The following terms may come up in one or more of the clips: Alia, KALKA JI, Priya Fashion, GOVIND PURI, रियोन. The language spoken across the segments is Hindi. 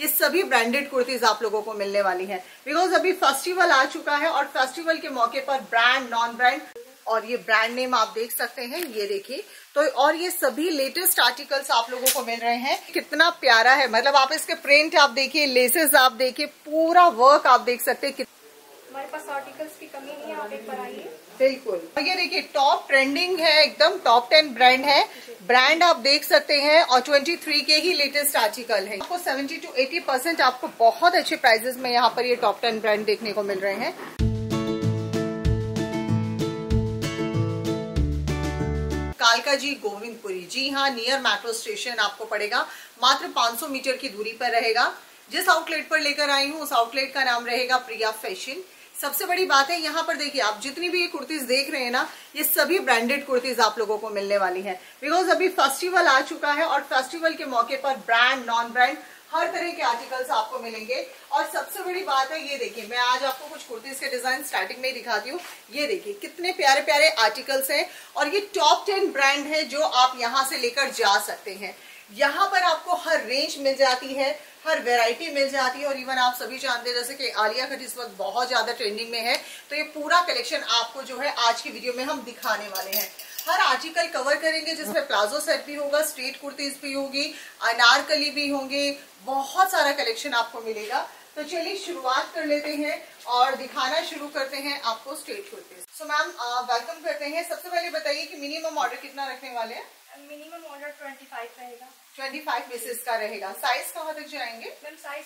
ये सभी ब्रांडेड कुर्तीज आप लोगों को मिलने वाली हैं, बिकॉज अभी फेस्टिवल आ चुका है और फेस्टिवल के मौके पर ब्रांड नॉन ब्रांड और ये ब्रांड नेम आप देख सकते हैं, ये देखिए। तो और ये सभी लेटेस्ट आर्टिकल्स आप लोगों को मिल रहे हैं। कितना प्यारा है, मतलब आप इसके प्रिंट आप देखिए, लेसेस आप देखिए, पूरा वर्क आप देख सकते हैं। हमारे पास आर्टिकल्स की कमी नहीं है, आप एक बार आइए। बिल्कुल, और ये देखिए टॉप ट्रेंडिंग है, एकदम टॉप 10 ब्रांड है, ब्रांड आप देख सकते हैं। और 23 के ही लेटेस्ट आर्टिकल है। आपको 70 to 80% आपको बहुत अच्छे प्राइजेस में यहाँ पर ये टॉप 10 ब्रांड देखने को मिल रहे हैं। कालका जी, गोविंदपुरी, जी हाँ, नियर मेट्रो स्टेशन आपको पड़ेगा, मात्र 500 मीटर की दूरी पर रहेगा। जिस आउटलेट पर लेकर आई हूँ उस आउटलेट का नाम रहेगा प्रिया फैशन। सबसे बड़ी बात है यहाँ पर देखिए, आप जितनी भी ये कुर्तीज देख रहे हैं ना, ये सभी ब्रांडेड कुर्तीज आप लोगों को मिलने वाली है, बिकॉज अभी फेस्टिवल आ चुका है और फेस्टिवल के मौके पर ब्रांड नॉन ब्रांड हर तरह के आर्टिकल्स आपको मिलेंगे। और सबसे बड़ी बात है, ये देखिए मैं आज आपको कुछ कुर्तीज के डिजाइन स्टार्टिंग में ही दिखाती हूँ। ये देखिए कितने प्यारे प्यारे आर्टिकल्स हैं और ये टॉप 10 ब्रांड है जो आप यहाँ से लेकर जा सकते हैं। यहाँ पर आपको हर रेंज मिल जाती है, हर वैरायटी मिल जाती है। और इवन आप सभी जानते हैं जैसे कि आलिया कट इस वक्त बहुत ज्यादा ट्रेंडिंग में है, तो ये पूरा कलेक्शन आपको जो है आज की वीडियो में हम दिखाने वाले हैं। हर आर्टिकल कवर करेंगे जिसमें प्लाजो सेट भी होगा, स्ट्रेट कुर्तीज भी होगी, अनारकली भी होंगे, बहुत सारा कलेक्शन आपको मिलेगा। तो चलिए शुरुआत कर लेते हैं और दिखाना शुरू करते हैं आपको straight kurtis. So ma'am welcome करते हैं। सबसे पहले बताइए कि मिनिमम ऑर्डर कितना रखने वाले हैं? मिनिमम ऑर्डर 25 रहेगा, 25 पीसेस का रहेगा। साइज कहाँ तक जाएंगे? मैम साइज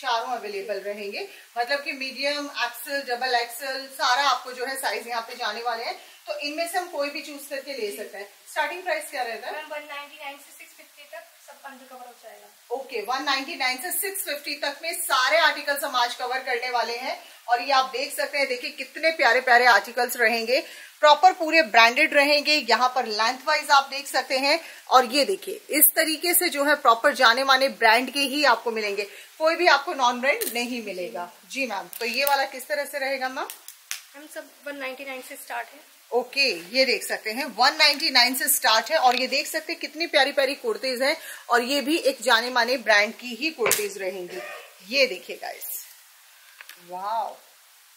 चारों अवेलेबल रहेंगे, मतलब कि मीडियम, एक्सेल, डबल एक्सेल, सारा आपको जो है साइज यहाँ पे जाने वाले हैं। तो इनमें से हम कोई भी चूज करके ले सकते हैं। स्टार्टिंग प्राइस क्या रहता है? 199 से 650 तक सब अंडर कवर हो जाएगा। ओके, 199 से 650 तक में सारे आर्टिकल्स हम आज कवर करने वाले हैं। और ये आप देख सकते हैं, देखिए कितने प्यारे प्यारे आर्टिकल्स रहेंगे, प्रॉपर पूरे ब्रांडेड रहेंगे। यहाँ पर लेंथ वाइज आप देख सकते हैं और ये देखिए इस तरीके से जो है प्रॉपर जाने माने ब्रांड के ही आपको मिलेंगे, कोई भी आपको नॉन ब्रांड नहीं मिलेगा। जी मैम, तो ये वाला किस तरह से रहेगा मैम? हम सब 199 से स्टार्ट है। ओके, ये देख सकते हैं 199 से स्टार्ट है। और ये देख सकते हैं कितनी प्यारी प्यारी कुर्तीज हैं और ये भी एक जाने माने ब्रांड की ही कुर्तीज रहेंगी। ये देखिए गाइस, वाव,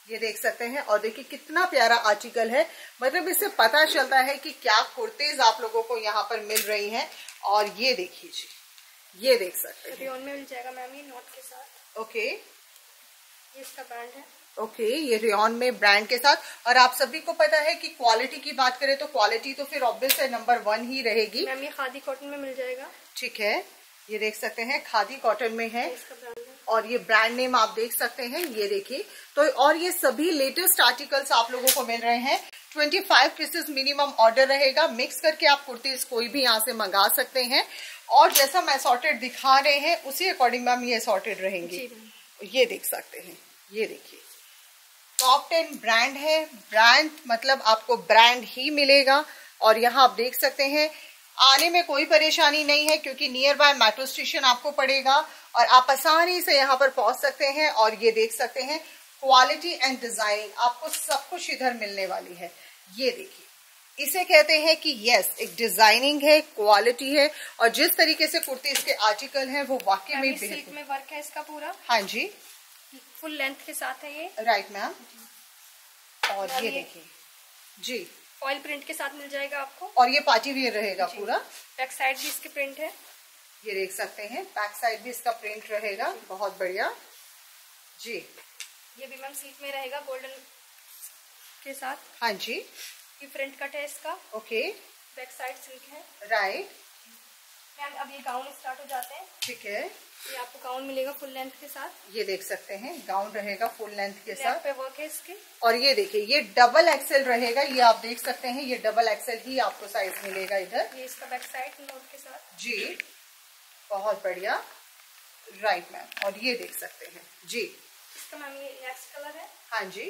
ये देख सकते हैं। और देखिए कितना प्यारा आर्टिकल है, मतलब इससे पता चलता है कि क्या कुर्तीज आप लोगों को यहाँ पर मिल रही हैं। और ये देखिए जी, ये देख सकते हैं रियोन में मिल जाएगा मैम, ये नॉट के साथ। ओके, ये इसका ब्रांड है। ओके, ये रियोन में ब्रांड के साथ। और आप सभी को पता है कि क्वालिटी की बात करें तो क्वालिटी तो फिर ऑब्वियस है नंबर 1 ही रहेगी। मैम ये खादी कॉटन में मिल जाएगा। ठीक है, ये देख सकते हैं खादी कॉटन में है और ये ब्रांड नेम आप देख सकते हैं, ये देखिए। तो और ये सभी लेटेस्ट आर्टिकल्स आप लोगों को मिल रहे हैं। 25 पीसेस मिनिमम ऑर्डर रहेगा। मिक्स करके आप कुर्तीज कोई भी यहाँ से मंगा सकते हैं और जैसा मैं असॉर्टेड दिखा रहे हैं उसी अकॉर्डिंग मैम ये असॉर्टेड रहेंगे। ये देख सकते हैं, ये देखिए टॉप 10 ब्रांड है, ब्रांड मतलब आपको ब्रांड ही मिलेगा। और यहाँ आप देख सकते हैं आने में कोई परेशानी नहीं है क्योंकि नियर बाय मेट्रो स्टेशन आपको पड़ेगा और आप आसानी से यहाँ पर पहुंच सकते हैं। और ये देख सकते हैं क्वालिटी एंड डिजाइनिंग आपको सब कुछ इधर मिलने वाली है। ये देखिए, इसे कहते हैं कि यस एक डिजाइनिंग है, क्वालिटी है। और जिस तरीके से कुर्ती इसके आर्टिकल हैं वो वाकई में सिल्क में वर्क है इसका पूरा। हाँ जी, फुल लेंथ के साथ है ये। Right ma'am. और ये देखिए जी ऑयल प्रिंट के साथ मिल जाएगा आपको और ये पार्टी वियर रहेगा पूरा। बैक साइड भी इसके प्रिंट है, ये देख सकते हैं बैक साइड भी इसका प्रिंट रहेगा, बहुत बढ़िया जी। ये भी मैम सिल्क में रहेगा गोल्डन के साथ। हाँ जी, ये प्रिंट कट है इसका। ओके, बैक साइड सिल्क है। राइट मैम, अब ये गाउन स्टार्ट हो जाते हैं। ठीक है, ये आपको गाउन मिलेगा फुल लेंथ के साथ। ये देख सकते हैं गाउन रहेगा फुल लेंथ के साथ पे वर्क है इसके। और ये देखिए ये डबल एक्सेल रहेगा, ये आप देख सकते हैं ये डबल एक्सेल ही आपको साइज मिलेगा इधर। ये इसका बैक साइड नोट के साथ जी, बहुत बढ़िया। राइट मैम, और ये देख सकते हैं जी इसका मैम ये नेक्स्ट कलर है। हाँ जी,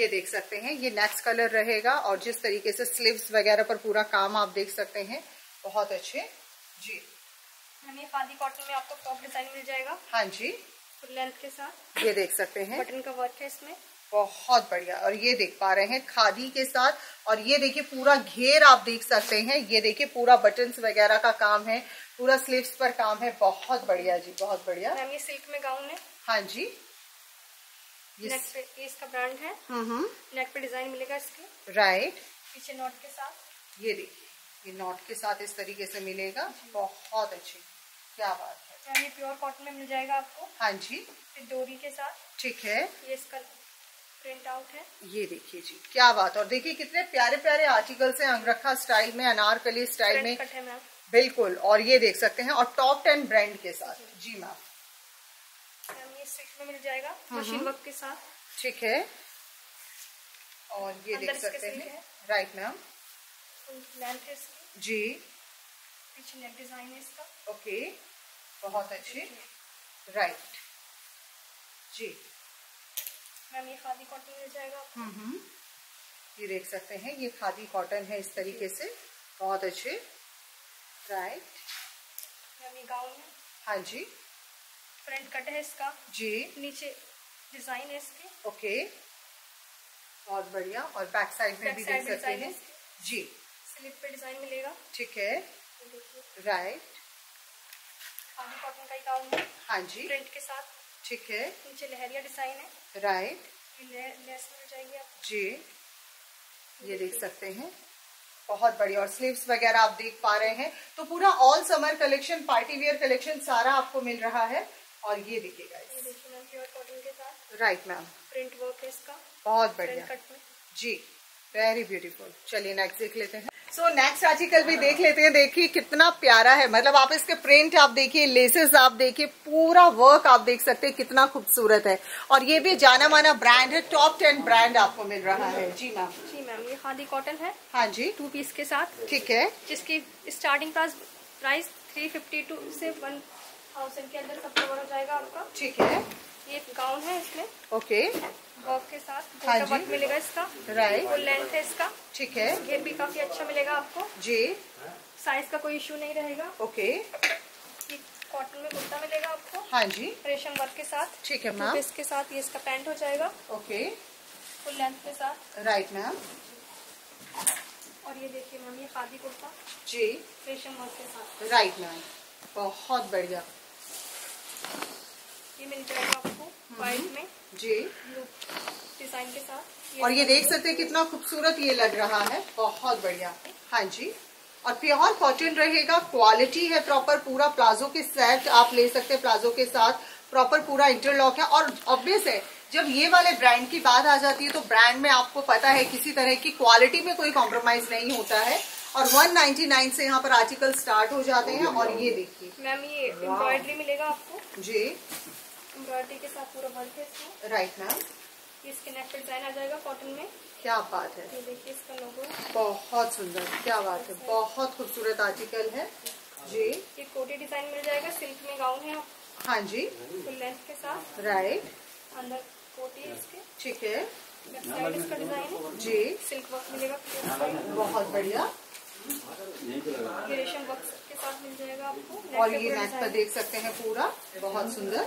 ये देख सकते हैं ये नेक्स्ट कलर रहेगा। और जिस तरीके से स्लीव्स वगैरह पर पूरा काम आप देख सकते हैं, बहुत अच्छे जी। हमें खादी कॉटन में आपको टॉप डिजाइन मिल जाएगा। हाँ जी, फुल लेंथ के साथ। ये देख सकते हैं बटन का वर्क है इसमें, बहुत बढ़िया। और ये देख पा रहे हैं खादी के साथ। और ये देखिए पूरा घेर आप देख सकते हैं, ये देखिए पूरा बटन्स वगैरह का काम है, पूरा स्लीव्स पर काम है, बहुत बढ़िया जी, बहुत बढ़िया। मैम ये सिल्क में गाउन है। हाँ जी, नेक पे इसका ब्रांड है। नेक पे डिजाइन मिलेगा इसके, राइट, पीछे नॉट के साथ। ये देखिए, ये नॉट के साथ इस तरीके से मिलेगा, बहुत अच्छी, क्या बात है। मैम ये प्योर कॉटन में मिल जाएगा आपको। हाँ जी, डोरी के साथ, ठीक है। ये इसका प्रिंट आउट है, ये देखिए जी, क्या बात। और देखिए कितने प्यारे प्यारे आर्टिकल्स हैं, अंगरखा स्टाइल में, अनारकली स्टाइल में, बिल्कुल। और ये देख सकते हैं, और टॉप 10 ब्रांड के साथ। जी मैम, ये सिल्क में मिल जाएगा, मशीन वर्क के साथ, ठीक है। और ये देख सकते हैं, राइट मैम, जी, पीछे नेक डिजाइन है इसका, ओके, बहुत अच्छी, राइट जी। मैम ये खादी कॉटन मिल जाएगा, ये देख सकते हैं, ये खादी कॉटन है इस तरीके से, बहुत अच्छे, राइट। मैम ये गाउन है। हाँ जी, फ्रंट कट है इसका जी, नीचे डिजाइन है इसके, ओके, बहुत बढ़िया। और बैक साइड में भी देख सकते हैं जी, स्लीव पे डिजाइन मिलेगा, ठीक है, राइट। खादी कॉटन का ही गाउन है। हाँ जी, प्रिंट के साथ, ठीक है, नीचे लहरिया डिजाइन है, राइट, लेस मिल जाएगी आप जी, ये देख सकते हैं, बहुत बढ़िया। और स्लीव्स वगैरह आप देख पा रहे हैं, तो पूरा all summer collection, party wear collection सारा आपको मिल रहा है। और ये देखिएगा, ये देखिए मैम, प्योर कॉटन के साथ, राइट मैम, प्रिंट वर्क है इसका, बहुत बढ़िया जी, वेरी ब्यूटीफुल। चलिए नेक्स्ट देख लेते हैं। सो नेक्स्ट आर्टिकल भी देख लेते हैं। देखिए कितना प्यारा है, मतलब आप इसके प्रिंट आप देखिए, लेसेस आप देखिए, पूरा वर्क आप देख सकते हैं, कितना खूबसूरत है। और ये भी जाना माना ब्रांड है, टॉप 10 ब्रांड आपको मिल रहा है। जी मैम, जी मैम, ये खादी कॉटन है। हाँ जी, 2 पीस के साथ, ठीक है, जिसकी स्टार्टिंग प्राइस 352 से 1000 के अंदर सब कवर हो जाएगा आपका, ठीक है। ये गाउन है इसमें, ओके, वर्क के साथ, हाँ जी, मिलेगा इसका, राइट, फुल लेंथ है इसका, ठीक है। घेर भी काफी अच्छा मिलेगा आपको जी, साइज का कोई इश्यू नहीं रहेगा, ओके। ये कॉटन में कुर्ता मिलेगा आपको, हाँ जी, रेशम वर्क के साथ, ठीक है मैम। इसके साथ ये इसका पैंट हो जाएगा, ओके, फुल लेंथ के साथ, राइट मैम। और ये देखिए मैम, ये खादी कुर्ता जी, रेशम वर्क के साथ, राइट मैम, बहुत बढ़िया। ये मिल जाएगा आपको व्हाइट में जी, डिजाइन के साथ। और ये देख सकते हैं कितना खूबसूरत ये लग रहा है, बहुत बढ़िया। हाँ जी, और प्योर कॉटन रहेगा, क्वालिटी है प्रॉपर, पूरा प्लाजो के सेट आप ले सकते हैं, प्लाजो के साथ प्रॉपर पूरा इंटरलॉक है। और ऑब्वियस है, जब ये वाले ब्रांड की बात आ जाती है, तो ब्रांड में आपको पता है किसी तरह की क्वालिटी में कोई कॉम्प्रोमाइज नहीं होता है। और 199 से यहाँ पर आर्टिकल स्टार्ट हो जाते हैं। और ये देखिए मैम, ये एम्ब्रॉयडरी मिलेगा आपको जी, एम्ब्रॉयडरी के साथ पूरा वर्क है इसमें, राइट मैम। इसके नेक पे डिजाइन आ जाएगा कॉटन में, क्या बात है, ये देखिए इसका लोगो, बहुत सुंदर, क्या बात है, बहुत खूबसूरत आर्टिकल है जी। ये कोटी डिजाइन मिल जाएगा, सिल्क में गाउन है। हाँ जी, फुल लेंथ के साथ, राइट, अंदर कोटी है इसके, ठीक है, इसका डिजाइन जी, सिल्क वर्क मिलेगा, बहुत बढ़िया। ये रेशम वर्क के साथ मिल जाएगा आपको। और ये नेक पर देख सकते हैं पूरा, बहुत सुंदर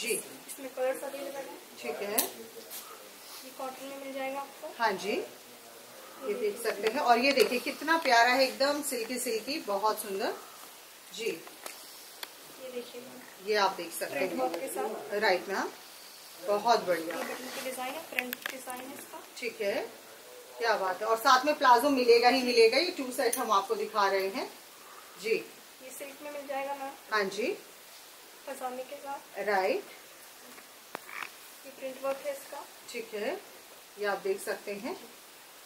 जी, इसमें कलर सभी लगाए, ठीक है। ये कॉटन में मिल जाएगा आपको, हाँ जी, ये देख सकते हैं। और ये देखिए कितना प्यारा है, एकदम सिल्की सिल्की, बहुत सुंदर जी। ये देखिए, ये आप देख सकते हैं वर्क के साथ, राइट मैम, बहुत बढ़िया। बटन की डिजाइन है, फ्रंट डिजाइन है इसका, ठीक है, क्या बात है। और साथ में प्लाजो मिलेगा ही मिलेगा, ये 2 सेट हम आपको दिखा रहे हैं जी। ये सिल्क में मिल जाएगा मैम, हाँ जी, पजामे के साथ, राइट। ये प्रिंट वर्क है इसका, ठीक है, ये आप देख सकते हैं।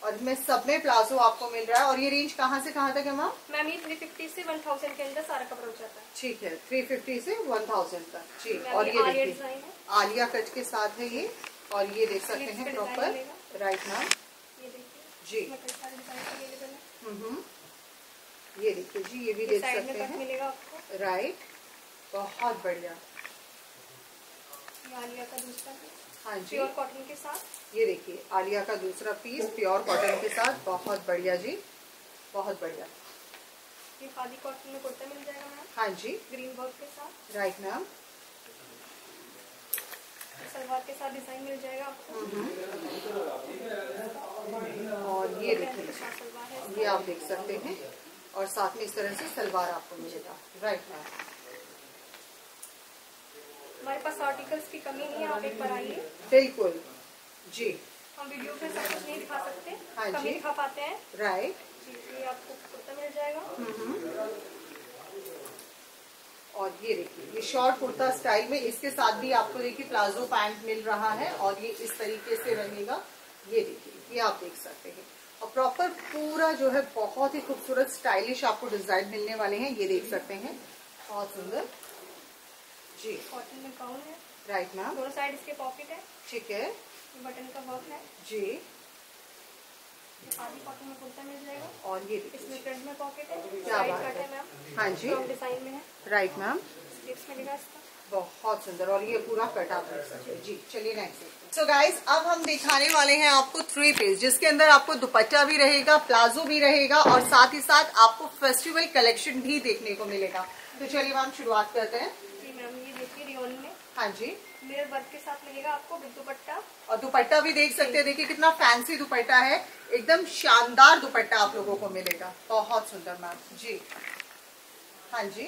और इसमें सब में प्लाजो आपको मिल रहा है। और ये रेंज कहाँ से कहाँ तक है मैम? मैम ये 350 से 1000 के अंदर सारा कवर हो जाता है, ठीक है, 350 से 1000 तक जी। और ये देखिए आलिया कट के साथ है ये। और ये देख सकते हैं प्रॉपर, राइट मैम जी, ये देखिए जी, ये भी देख सकते हैं, मिलेगा आपको, राइट, बहुत बढ़िया। आलिया का दूसरा पीस, हाँ जी, प्योर कॉटन के साथ, ये देखिए आलिया का दूसरा पीस प्योर कॉटन के साथ, बहुत बढ़िया जी, बहुत बढ़िया। ये खादी कॉटन में कुर्ता मिल जाएगा मैम, हाँ जी, ग्रीन वर्क के साथ, राइट मैम। सलवार के साथ डिजाइन मिल जाएगा आपको। और ये देखिए, ये आप देख सकते हैं, और साथ में इस तरह से सलवार आपको मिलेगा। राइट मैम, हमारे पास आर्टिकल्स की कमी नहीं है, आप एक बार आइए। बिल्कुल जी, हम वीडियो में सब कुछ नहीं दिखा सकते, हाँ कमी दिखा पाते हैं। राइट जी, ये आपको कुर्ता मिल जाएगा और ये देखिए ये शॉर्ट कुर्ता स्टाइल में, इसके साथ भी आपको देखिए प्लाजो पैंट मिल रहा है और ये इस तरीके से रहेगा। ये देखिए, ये आप देख सकते हैं और प्रॉपर पूरा जो है बहुत ही खूबसूरत स्टाइलिश आपको डिजाइन मिलने वाले हैं। ये देख सकते हैं बहुत सुंदर जी, कॉटन में गाउन है। राइट मैम, दोनों साइड इसके पॉकेट है, ठीक है, बटन का वर्क है जी, आधी पॉकेट में कुर्ता मिल जाएगा और ये इसमें फ्रंट में पॉकेट है, साइड कट है मैम, हाँ जी डिजाइन में है। राइट मैम, स्लीव्स मिलेगा इसका, बहुत सुंदर और ये पूरा कट आप देख सकते हैं जी। चलिए नेक्स्ट। सो गाइस, अब हम दिखाने वाले हैं आपको थ्री पीस जिसके अंदर आपको दुपट्टा भी रहेगा, प्लाजो भी रहेगा और साथ ही साथ आपको फेस्टिवल कलेक्शन भी देखने को मिलेगा। तो चलिए मैम शुरुआत करते हैं। जी मैम, ये देखिए रियोन में, हाँ जी मिरर वर्क के साथ मिलेगा आपको दुपट्टा, और दुपट्टा भी देख सकते हैं। देखिए कितना फैंसी दुपट्टा है, एकदम शानदार दुपट्टा आप लोगों को मिलेगा। बहुत सुंदर मैम जी, हाँ जी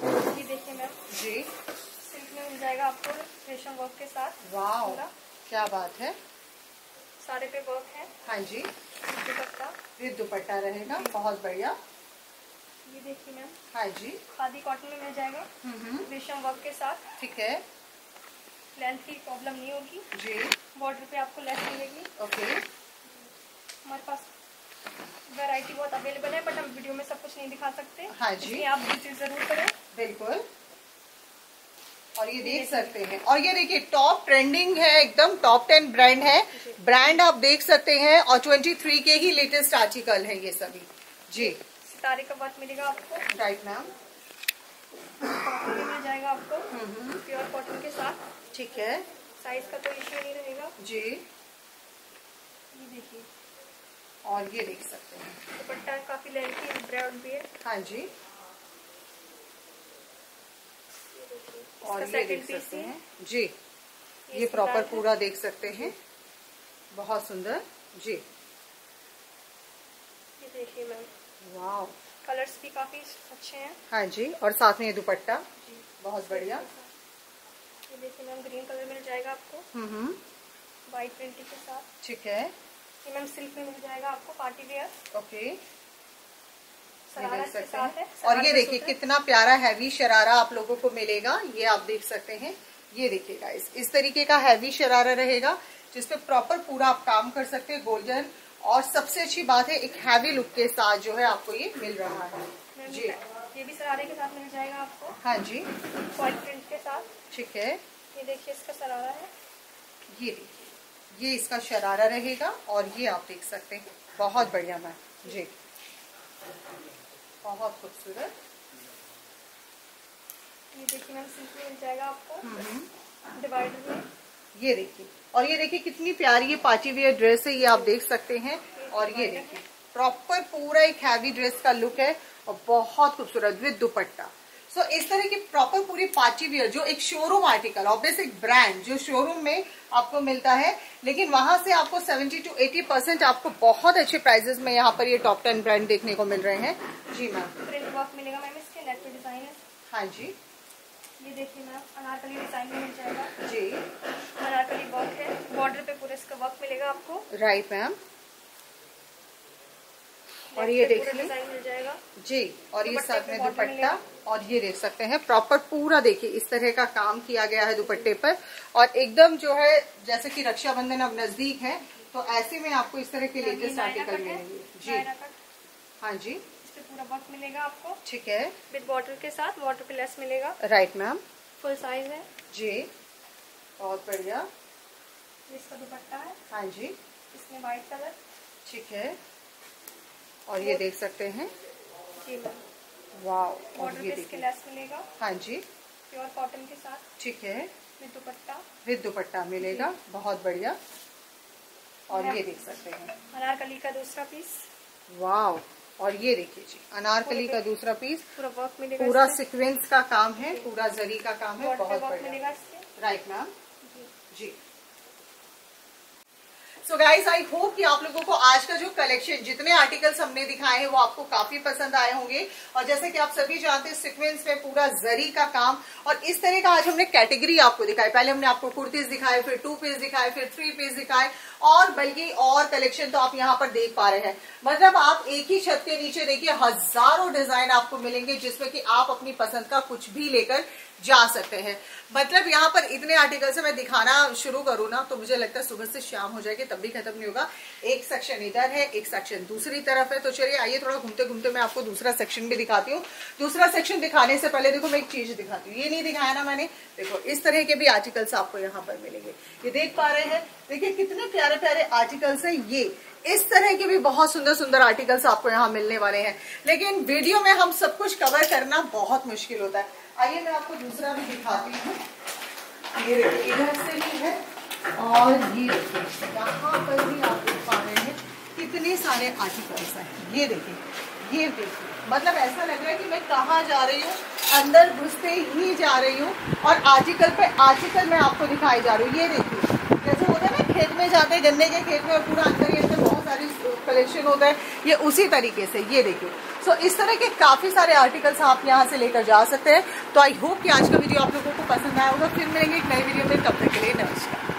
देखिए मैम जी, सिल्क में मिल जाएगा आपको रेशम वर्क के साथ। वाओ क्या बात है, सारे पे वर्क है, हाँ जी दुपट्टा, ये दुपट्टा रहेगा बहुत बढ़िया। ये देखिए मैम, हाँ जी खादी कॉटन में मिल जाएगा रेशम वर्क के साथ, ठीक है, लेंथ की प्रॉब्लम नहीं होगी जी, बॉर्डर पे आपको लेस मिलेगी। ओके, हमारे पास वैरायटी बहुत अवेलेबल है बट हम वीडियो में सब कुछ नहीं दिखा सकते, हाँ जी आप विजिट जरूर करें। बिल्कुल, और ये देख सकते हैं, और ये देखिए टॉप ट्रेंडिंग है, एकदम टॉप 10 ब्रांड है, ब्रांड आप देख सकते हैं और 23 के ही लेटेस्ट आर्टिकल है ये सभी जी। सितारे का वर्क मिलेगा आपको। राइट मैम, मिल जाएगा आपको प्योर कॉटन के साथ, ठीक है, साइज का कोई इश्यू नहीं रहेगा जी। ये देखिए, और ये देख सकते हैं दुपट्टा काफी लहंगी एम्ब्रॉयड भी है, हाँ जी, और ये देख सकते हैं जी, ये प्रॉपर पूरा देख सकते हैं, बहुत सुंदर जी। ये देखिए मैम, वाओ कलर्स भी काफी अच्छे हैं, हाँ जी, और साथ में ये दुपट्टा बहुत बढ़िया। ये देखिए मैम, ग्रीन कलर मिल जाएगा आपको व्हाइट प्रिंटिंग के साथ, ठीक है। ये मैम सिल्क में मिल जाएगा आपको पार्टी वेयर, ओके, देख सकते हैं। और ये देखिए कितना प्यारा हैवी शरारा आप लोगों को मिलेगा, ये आप देख सकते हैं। ये देखिए गाइस, इस तरीके का हैवी शरारा रहेगा जिसपे प्रॉपर पूरा आप काम कर सकते हैं, गोल्डन, और सबसे अच्छी बात है एक हैवी लुक के साथ जो है आपको ये मिल रहा है जी। ये भी शरारे के साथ मिल जाएगा आपको, हाँ जी व्हाइट प्रिंट के साथ, ठीक है। ये देखिए इसका शरारा है, ये देखिए, ये इसका शरारा रहेगा और ये आप देख सकते हैं, बहुत बढ़िया मैम जी, बहुत खूबसूरत। ये देखिए मैम, सिल्क में मिल जाएगा आपको डिवाइडर में, ये देखिए, और ये देखिए कितनी प्यारी ये पार्टी वेयर ड्रेस है, ये आप देख सकते हैं। और ये देखिए प्रॉपर पूरा एक हैवी ड्रेस का लुक है और बहुत खूबसूरत विद दुपट्टा। सो इस तरह की प्रॉपर पूरी पार्टी वेयर जो एक शोरूम आर्टिकल, ऑब्वियस एक ब्रांड जो शोरूम में आपको मिलता है, लेकिन वहां से आपको 70 to 80% आपको बहुत अच्छे प्राइजेस में यहाँ पर ये टॉप 10 ब्रांड देखने को मिल रहे हैं जी। मैम प्रिंट वर्क मिलेगा मैम, इसके नेट पे डिजाइन है, हाँ जी। ये देखिए मैम, अनारकली डिजाइन में मिल जाएगा जी, अनारकली वर्क है, बॉर्डर पे पूरा इसका वर्क मिलेगा आपको। राइट मैम, और ये देखिए डिजाइन मिल जाएगा जी, और ये साथ में दुपट्टा, और ये देख सकते हैं प्रॉपर पूरा देखिए इस तरह का काम किया गया है दुपट्टे पर, और एकदम जो है जैसे कि रक्षाबंधन अब नजदीक है तो ऐसे में आपको इस तरह के लेटेस्ट आर्टिकल मिलेंगे जी, हाँ जी, पूरा वर्क मिलेगा आपको, ठीक है, विद बॉर्डर के साथ, बॉर्डर पे लेस मिलेगा। राइट मैम, फुल साइज है जी, बहुत बढ़िया। इसका दुपट्टा है, हाँ जी, इसमें व्हाइट कलर, ठीक है, और ये देख सकते हैं जी मैम, वाओ, बॉर्डर पे इसके लेस मिलेगा, हाँ जी, प्योर कॉटन के साथ, ठीक है, विद दुपट्टा मिलेगा, बहुत बढ़िया। और ये देख सकते हैं अनारकली का दूसरा पीस, वाओ, और ये देखिए जी अनारकली का दूसरा पीस, पूरा वर्क मिलेगा, पूरा सीक्वेंस का काम है, पूरा जरी का काम है, बहुत बढ़िया। राइट मैम जी। सो गाइज आई होप कि आप लोगों को आज का जो कलेक्शन जितने आर्टिकल्स हमने दिखाए हैं वो आपको काफी पसंद आए होंगे। और जैसे कि आप सभी जानते हैं सीक्वेंस में पूरा जरी का काम और इस तरह का आज हमने कैटेगरी आपको दिखाई। पहले हमने आपको कुर्तीज दिखाए, फिर टू पीस दिखाए, फिर थ्री पीस दिखाए और बल्कि और कलेक्शन तो आप यहाँ पर देख पा रहे हैं। मतलब आप एक ही छत के नीचे देखिए हजारों डिजाइन आपको मिलेंगे जिसमें कि आप अपनी पसंद का कुछ भी लेकर जा सकते हैं। मतलब यहाँ पर इतने आर्टिकल से मैं दिखाना शुरू करूँ ना तो मुझे लगता है सुबह से शाम हो जाएगी तब भी खत्म नहीं होगा। एक सेक्शन इधर है, एक सेक्शन दूसरी तरफ है। तो चलिए आइए थोड़ा घूमते घूमते मैं आपको दूसरा सेक्शन भी दिखाती हूँ। दूसरा सेक्शन दिखाने से पहले देखो मैं एक चीज दिखाती हूँ, ये नहीं दिखाया ना मैंने। देखो इस तरह के भी आर्टिकल्स आपको यहाँ पर मिलेंगे, ये देख पा रहे हैं। देखिए कितने प्यारे प्यारे आर्टिकल्स है ये, इस तरह के भी बहुत सुंदर सुंदर आर्टिकल्स आपको यहाँ मिलने वाले हैं। लेकिन वीडियो में हम सब कुछ कवर करना बहुत मुश्किल होता है। आइए मैं आपको दूसरा भी दिखाती हूँ। ये इधर से भी है और ये यहाँ पर भी आप देख पा रहे हैं कितने सारे आर्टिकल्स हैं। ये देखिए, ये देखिए, मतलब ऐसा लग रहा है कि मैं कहाँ जा रही हूँ, अंदर घुसते ही जा रही हूँ और आर्टिकल पे आर्टिकल मैं आपको दिखाई जा रही हूँ। ये देखिए जैसे होता है ना खेत में जाते हैं गन्ने के खेत में और पूरा अंदर ही अंदर बहुत सारी कलेक्शन होता है, ये उसी तरीके से। ये देखिए सो इस तरह के काफी सारे आर्टिकल्स आप यहाँ से लेकर जा सकते हैं। तो आई होप कि आज का वीडियो आप लोगों को पसंद आया होगा। फिर मिलेंगे एक नई वीडियो में, तब तक के लिए नमस्कार।